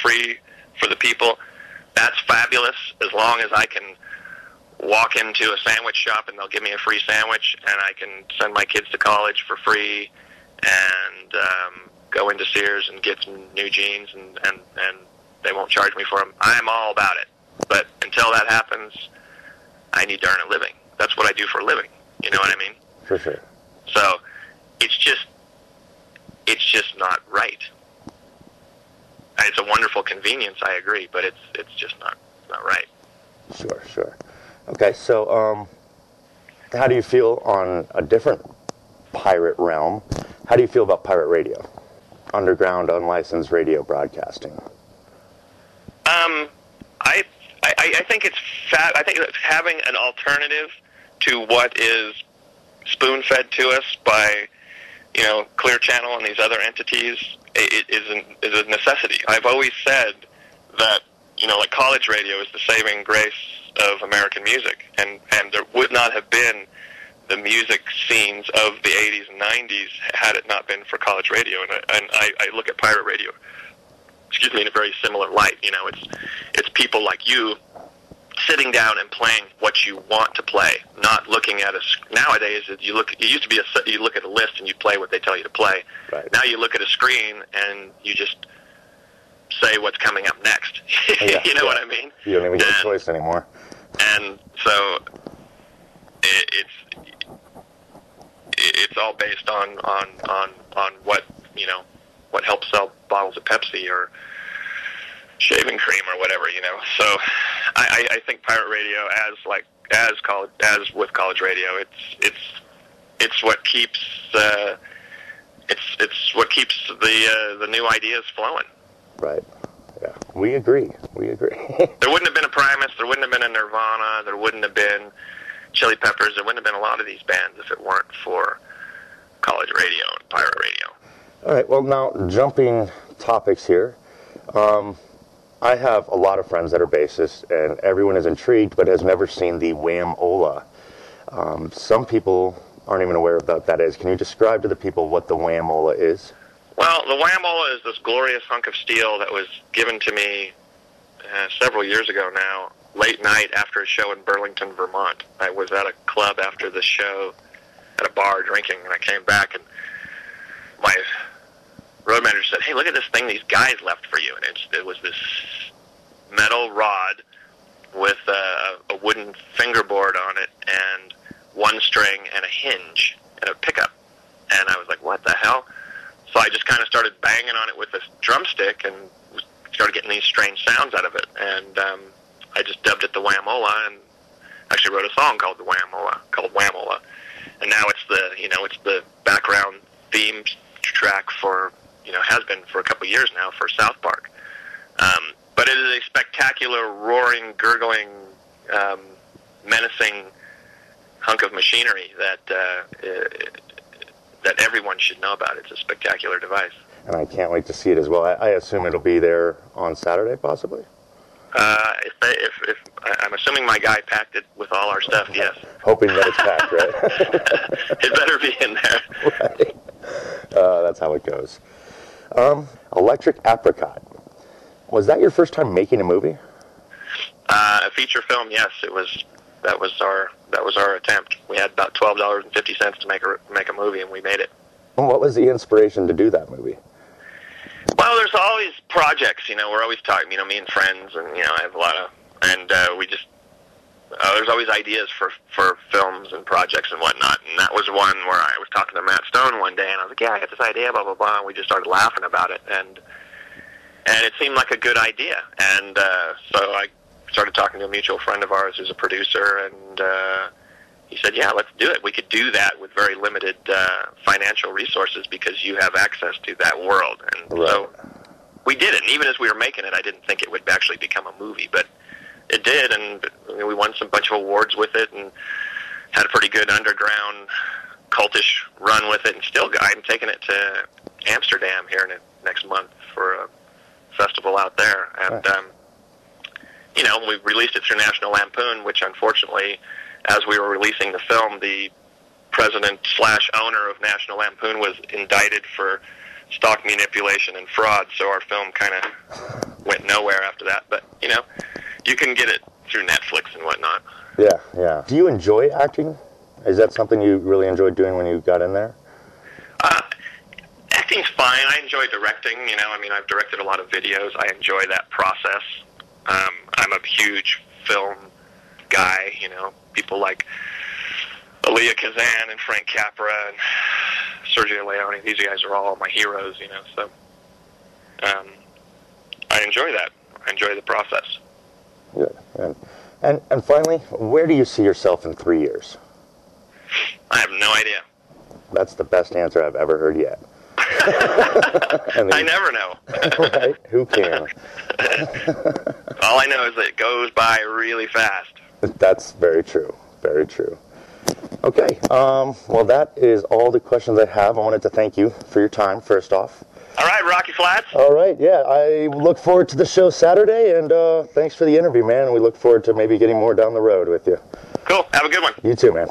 free for the people. That's fabulous, as long as I can walk into a sandwich shop and they'll give me a free sandwich, and I can send my kids to college for free, and go into Sears and get some new jeans, and they won't charge me for them. I'm all about it. But until that happens, I need to earn a living. That's what I do for a living. You know what I mean? For sure. So it's just not right. It's a wonderful convenience, I agree, but it's just not right. Sure, sure. Okay, so how do you feel on a different pirate realm? How do you feel about pirate radio? Underground, unlicensed radio broadcasting. I think it's having an alternative to what is spoon-fed to us by, you know, Clear Channel and these other entities is a necessity. I've always said that, you know, like college radio is the saving grace of American music, and there would not have been the music scenes of the 80s and 90s had it not been for college radio, and I look at pirate radio, excuse me, in a very similar light. You know, it's people like you sitting down and playing what you want to play, not looking at a... Nowadays, you look at a list and you play what they tell you to play. Right. Now you look at a screen and you just say what's coming up next. Yeah, you know what I mean? You don't even get a choice anymore. And so it's all based on what, you know, what helps sell bottles of Pepsi or shaving cream or whatever, you know. So I think pirate radio, as with college radio, it's what keeps the new ideas flowing. Right. Yeah. We agree. We agree. There wouldn't have been a Primus. There wouldn't have been a Nirvana. There wouldn't have been Chili Peppers. There wouldn't have been a lot of these bands if it weren't for college radio and pirate radio. All right. Well, now jumping topics here. I have a lot of friends that are bassists, and everyone is intrigued but has never seen the Whamola. Some people aren't even aware of what that is. Can you describe to the people what the Whamola is? Well, the Whamola is this glorious hunk of steel that was given to me several years ago now, late night after a show in Burlington, Vermont. I was at a club after the show at a bar drinking, and I came back, and my road manager said, "Hey, look at this thing these guys left for you." And it was this metal rod with a wooden fingerboard on it and one string and a hinge and a pickup. And I was like, what the hell? So I just kind of started banging on it with this drumstick and started getting these strange sounds out of it. And I just dubbed it the Whamola, and actually wrote a song called the Whamola, And now it's the background theme track for... you know, has been for a couple of years now for South Park. But it is a spectacular, roaring, gurgling, menacing hunk of machinery that everyone should know about. It's a spectacular device. And I can't wait to see it as well. I assume it'll be there on Saturday, possibly? If I'm assuming my guy packed it with all our stuff, yes. Hoping that it's packed, right? It better be in there. Right. That's how it goes. Electric Apricot. Was that your first time making a movie? A feature film, yes. It was. That was our attempt. We had about $12.50 to make a movie, and we made it. And what was the inspiration to do that movie? Well, there's all these projects. You know, we're always talking. You know, me and friends, and you know, I have a lot of, and we just there's always ideas for films and projects and whatnot. And that was one where I was talking to Matt Stone one day, and I was like, "Yeah, I got this idea, blah blah blah." And we just started laughing about it, and it seemed like a good idea. And so I started talking to a mutual friend of ours who's a producer, and he said, "Yeah, let's do it. We could do that with very limited financial resources because you have access to that world." And right. So we did it. And even as we were making it, I didn't think it would actually become a movie, but it did, and we won some bunch of awards with it, and had a pretty good underground cultish run with it, and still, I'm taking it to Amsterdam here in next month for a festival out there, and you know, we released it through National Lampoon, which unfortunately, as we were releasing the film, the president/owner of National Lampoon was indicted for stock manipulation and fraud, so our film kind of you can get it through Netflix and whatnot. Yeah, yeah. Do you enjoy acting? Is that something you really enjoyed doing when you got in there? Acting's fine. I enjoy directing, you know. I mean, I've directed a lot of videos. I enjoy that process. I'm a huge film guy, you know. People like Elia Kazan and Frank Capra and Sergio Leone. These guys are all my heroes, you know. So I enjoy that. I enjoy the process. Good. And finally, where do you see yourself in 3 years? I have no idea. That's the best answer I've ever heard yet. I mean, I never know. Right? Who cares? All I know is that it goes by really fast. That's very true. Very true. Okay. Well, that is all the questions I have. I wanted to thank you for your time, first off. All right, Rocky Flats. All right, yeah. I look forward to the show Saturday, and thanks for the interview, man. We look forward to maybe getting more down the road with you. Cool. Have a good one. You too, man.